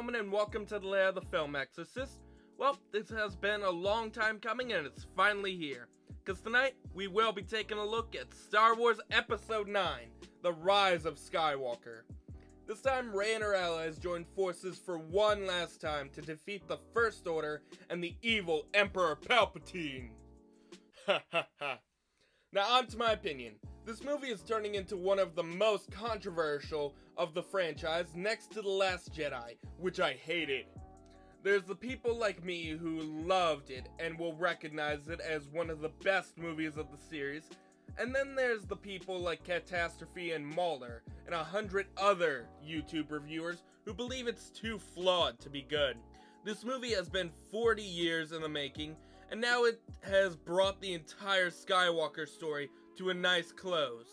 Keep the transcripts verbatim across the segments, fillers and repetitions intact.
gentlemen, and welcome to the Lair of the Film Exorcist. Well, this has been a long time coming, and it's finally here. Because tonight, we will be taking a look at Star Wars Episode nine, The Rise of Skywalker. This time, Rey and her allies join forces for one last time to defeat the First Order and the evil Emperor Palpatine. Ha ha ha. Now, on to my opinion. This movie is turning into one of the most controversial of the franchise next to The Last Jedi, which I hated. There's the people like me who loved it and will recognize it as one of the best movies of the series, and then there's the people like Catastrophe and Mauler and a hundred other YouTube reviewers who believe it's too flawed to be good. This movie has been forty years in the making, and now it has brought the entire Skywalker story to a nice close.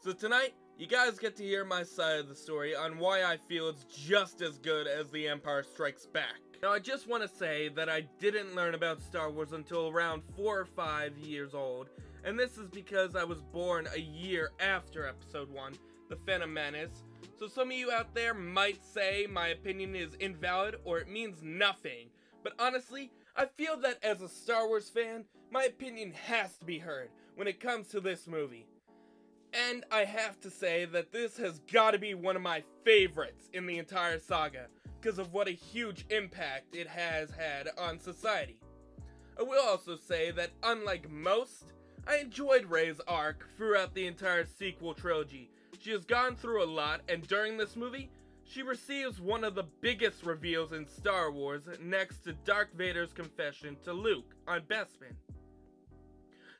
So tonight, you guys get to hear my side of the story on why I feel it's just as good as The Empire Strikes Back. Now, I just want to say that I didn't learn about Star Wars until around four or five years old, and this is because I was born a year after Episode one, The Phantom Menace, so some of you out there might say my opinion is invalid or it means nothing, but honestly, I feel that as a Star Wars fan, my opinion has to be heard when it comes to this movie. And I have to say that this has got to be one of my favorites in the entire saga, because of what a huge impact it has had on society. I will also say that unlike most, I enjoyed Rey's arc throughout the entire sequel trilogy. She has gone through a lot, and during this movie, she receives one of the biggest reveals in Star Wars next to Darth Vader's confession to Luke on Bespin.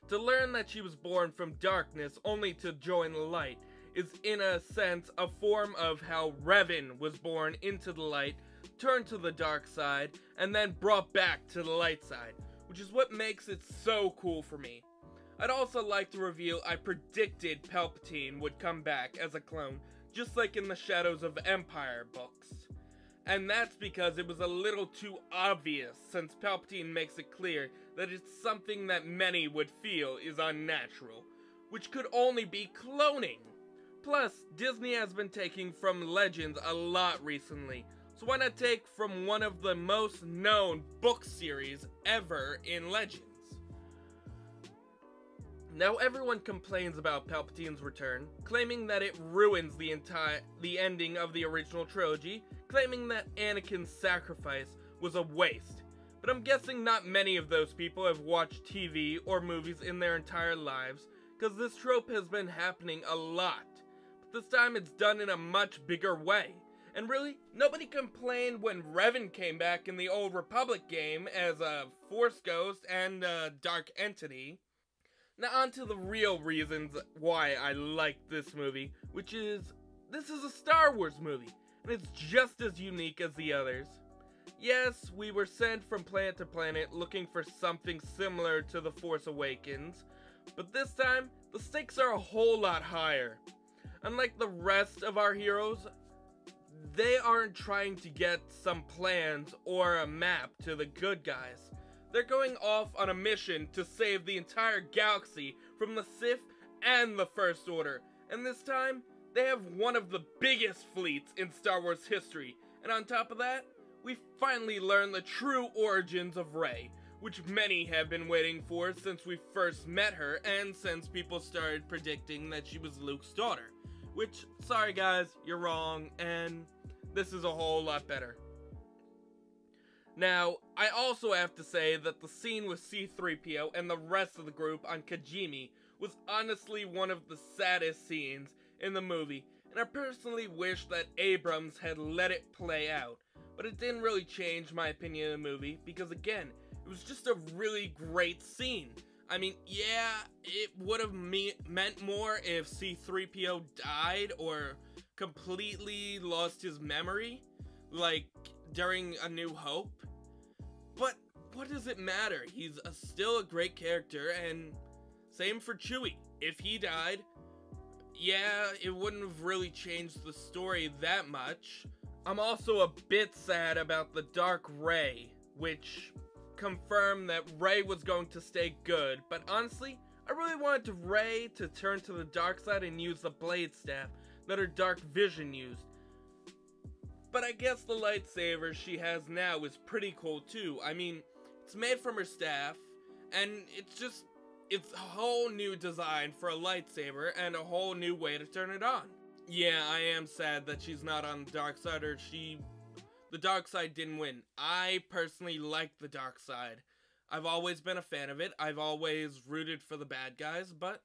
To learn that she was born from darkness only to join the light is, in a sense, a form of how Revan was born into the light, turned to the dark side, and then brought back to the light side, which is what makes it so cool for me. I'd also like to reveal I predicted Palpatine would come back as a clone, just like in the Shadows of Empire books. And that's because it was a little too obvious, since Palpatine makes it clear that it's something that many would feel is unnatural, which could only be cloning. Plus, Disney has been taking from Legends a lot recently, so why not take from one of the most known book series ever in Legends? Now, everyone complains about Palpatine's return, claiming that it ruins the entire the ending of the original trilogy, claiming that Anakin's sacrifice was a waste. But I'm guessing not many of those people have watched T V or movies in their entire lives, because this trope has been happening a lot. But this time it's done in a much bigger way. And really, nobody complained when Revan came back in the Old Republic game as a Force ghost and a dark entity. Now on to the real reasons why I like this movie, which is, this is a Star Wars movie, and it's just as unique as the others. Yes, we were sent from planet to planet looking for something similar to The Force Awakens, but this time, the stakes are a whole lot higher. Unlike the rest of our heroes, they aren't trying to get some plans or a map to the good guys. They're going off on a mission to save the entire galaxy from the Sith and the First Order, and this time, they have one of the biggest fleets in Star Wars history, and on top of that, we finally learn the true origins of Rey, which many have been waiting for since we first met her and since people started predicting that she was Luke's daughter, which, sorry guys, you're wrong, and this is a whole lot better. Now, I also have to say that the scene with C three P O and the rest of the group on Kijimi was honestly one of the saddest scenes in the movie, and I personally wish that Abrams had let it play out, but it didn't really change my opinion of the movie because, again, it was just a really great scene. I mean, yeah, it would have me meant more if C three P O died or completely lost his memory, like during A New Hope, but what does it matter? He's a, still a great character, and same for Chewie. If he died, yeah, it wouldn't have really changed the story that much. I'm also a bit sad about the Dark Rey, which confirmed that Rey was going to stay good, but honestly, I really wanted Rey to turn to the dark side and use the blade staff that her dark vision used. But I guess the lightsaber she has now is pretty cool too. I mean, it's made from her staff, and it's just, it's a whole new design for a lightsaber and a whole new way to turn it on. Yeah, I am sad that she's not on the dark side, or she, the dark side didn't win. I personally like the dark side. I've always been a fan of it. I've always rooted for the bad guys, but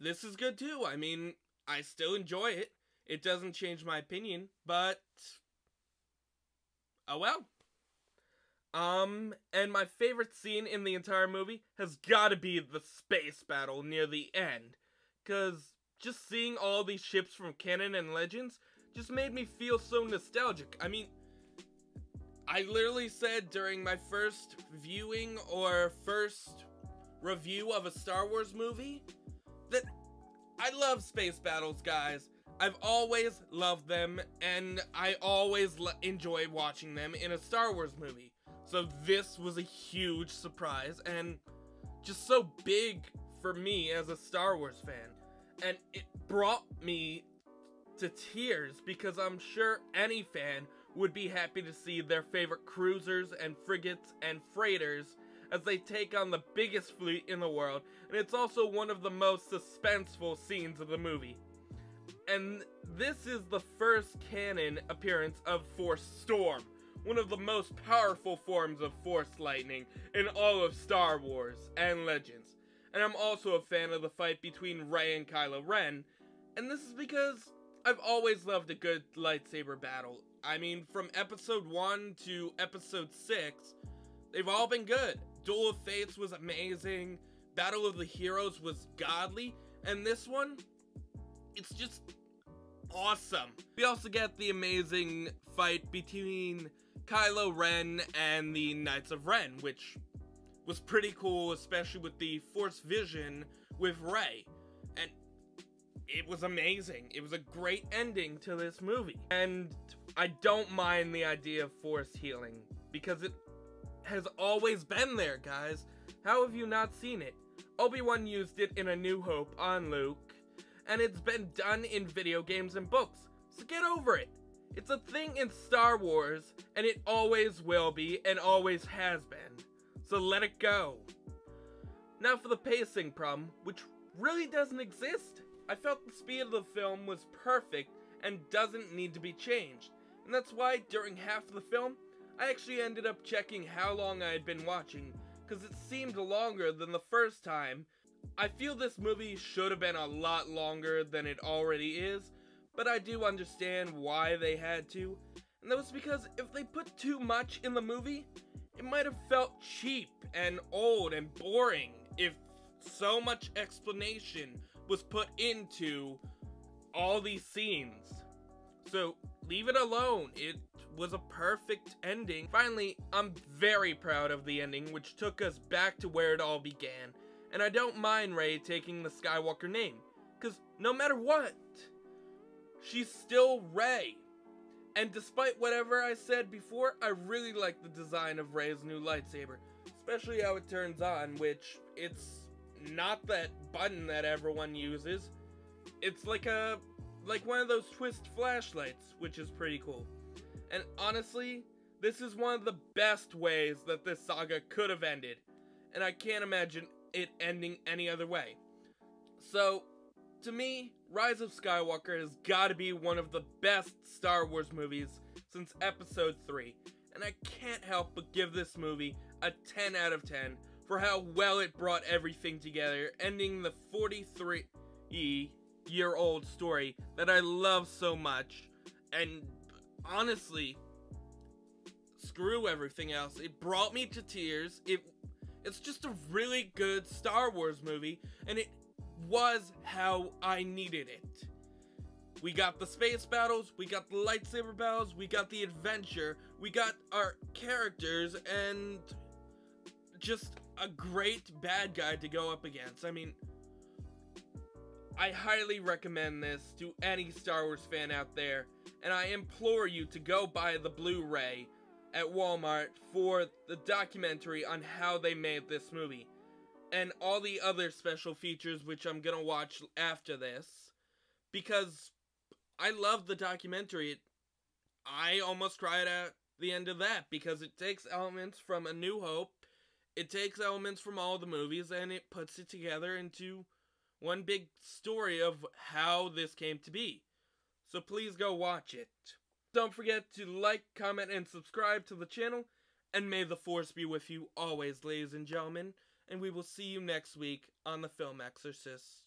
this is good too. I mean, I still enjoy it. It doesn't change my opinion, but oh well. Um, and my favorite scene in the entire movie has gotta be the space battle near the end, 'cause just seeing all these ships from canon and Legends just made me feel so nostalgic. I mean, I literally said during my first viewing or first review of a Star Wars movie that I love space battles, guys. I've always loved them, and I always enjoy watching them in a Star Wars movie. So this was a huge surprise, and just so big for me as a Star Wars fan. And it brought me to tears, because I'm sure any fan would be happy to see their favorite cruisers and frigates and freighters as they take on the biggest fleet in the world. And it's also one of the most suspenseful scenes of the movie. And this is the first canon appearance of Force Storm, one of the most powerful forms of Force lightning in all of Star Wars and Legends. And I'm also a fan of the fight between Rey and Kylo Ren, and this is because I've always loved a good lightsaber battle. I mean, from Episode one to Episode six, they've all been good. Duel of Fates was amazing, Battle of the Heroes was godly, and this one, it's just awesome. We also get the amazing fight between Kylo Ren and the Knights of Ren, which was pretty cool, especially with the Force vision with Rey, and it was amazing. It was a great ending to this movie, and I don't mind the idea of Force healing, because it has always been there, guys. How have you not seen it? Obi-Wan used it in A New Hope on Luke, and it's been done in video games and books, so get over it. It's a thing in Star Wars, and it always will be, and always has been. So let it go. Now for the pacing problem, which really doesn't exist. I felt the speed of the film was perfect and doesn't need to be changed. And that's why during half of the film, I actually ended up checking how long I had been watching, because it seemed longer than the first time. I feel this movie should have been a lot longer than it already is, but I do understand why they had to. And that was because if they put too much in the movie, it might have felt cheap and old and boring if so much explanation was put into all these scenes. So leave it alone. It was a perfect ending. Finally, I'm very proud of the ending, which took us back to where it all began. And I don't mind Rey taking the Skywalker name, because no matter what, she's still Rey. And despite whatever I said before, I really like the design of Rey's new lightsaber, especially how it turns on, which it's not that button that everyone uses. It's like a, like one of those twist flashlights, which is pretty cool. And honestly, this is one of the best ways that this saga could have ended, and I can't imagine it ending any other way. So to me, Rise of Skywalker has got to be one of the best Star Wars movies since Episode three, and I can't help but give this movie a ten out of ten for how well it brought everything together, ending the forty-three-year-old story that I love so much, and honestly, screw everything else. It brought me to tears. It, it's just a really good Star Wars movie, and it was how I needed it. We got the space battles, we got the lightsaber battles, we got the adventure, we got our characters, and just a great bad guy to go up against. I mean, I highly recommend this to any Star Wars fan out there, and I implore you to go buy the Blu-ray at Walmart for the documentary on how they made this movie, and all the other special features which I'm gonna watch after this, because I love the documentary. It I almost cried at the end of that, because it takes elements from A New Hope, it takes elements from all the movies, and it puts it together into one big story of how this came to be. So please go watch it. Don't forget to like, comment, and subscribe to the channel, and may the Force be with you always, ladies and gentlemen, and we will see you next week on The Film Exorcist.